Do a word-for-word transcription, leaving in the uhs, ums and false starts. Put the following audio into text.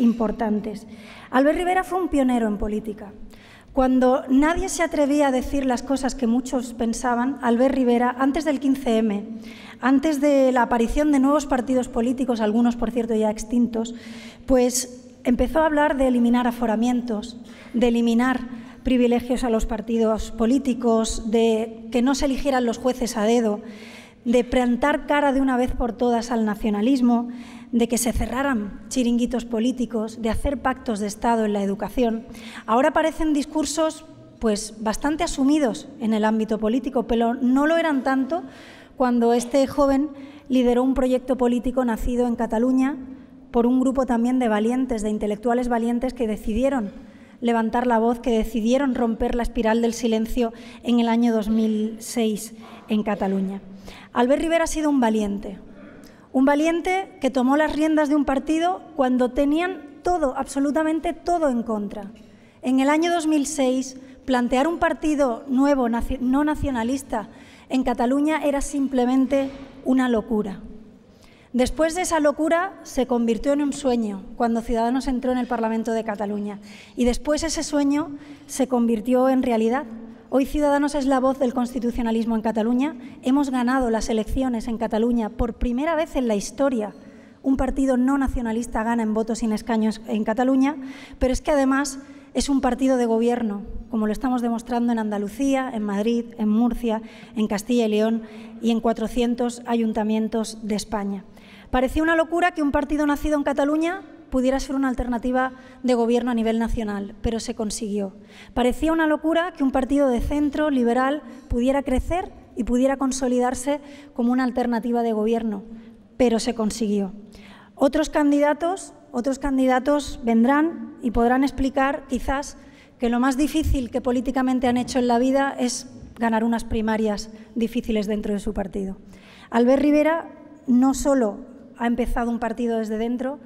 importantes. Albert Rivera fue un pionero en política. Cuando nadie se atrevía a decir las cosas que muchos pensaban, Albert Rivera, antes del quince eme, antes de la aparición de nuevos partidos políticos, algunos por cierto ya extintos, pues empezó a hablar de eliminar aforamientos, de eliminar privilegios a los partidos políticos, de que no se eligieran los jueces a dedo, de plantar cara de una vez por todas al nacionalismo, de que se cerraran chiringuitos políticos, de hacer pactos de Estado en la educación. Ahora parecen discursos pues, bastante asumidos en el ámbito político, pero no lo eran tanto cuando este joven lideró un proyecto político nacido en Cataluña por un grupo también de valientes, de intelectuales valientes que decidieron levantar la voz, que decidieron romper la espiral del silencio en el año dos mil seis en Cataluña. Albert Rivera ha sido un valiente, un valiente que tomó las riendas de un partido cuando tenían todo, absolutamente todo en contra. En el año dos mil seis, plantear un partido nuevo, no nacionalista, en Cataluña era simplemente una locura. Después de esa locura se convirtió en un sueño cuando Ciudadanos entró en el Parlamento de Cataluña y después ese sueño se convirtió en realidad. Hoy Ciudadanos es la voz del constitucionalismo en Cataluña. Hemos ganado las elecciones en Cataluña por primera vez en la historia. Un partido no nacionalista gana en votos sin escaños en Cataluña, pero es que además es un partido de gobierno, como lo estamos demostrando en Andalucía, en Madrid, en Murcia, en Castilla y León y en cuatrocientos ayuntamientos de España. Parecía una locura que un partido nacido en Cataluña pudiera ser una alternativa de gobierno a nivel nacional, pero se consiguió. Parecía una locura que un partido de centro, liberal, pudiera crecer y pudiera consolidarse como una alternativa de gobierno, pero se consiguió. Otros candidatos, otros candidatos vendrán y podrán explicar, quizás, que lo más difícil que políticamente han hecho en la vida es ganar unas primarias difíciles dentro de su partido. Albert Rivera no solo ha empezado un partido desde dentro,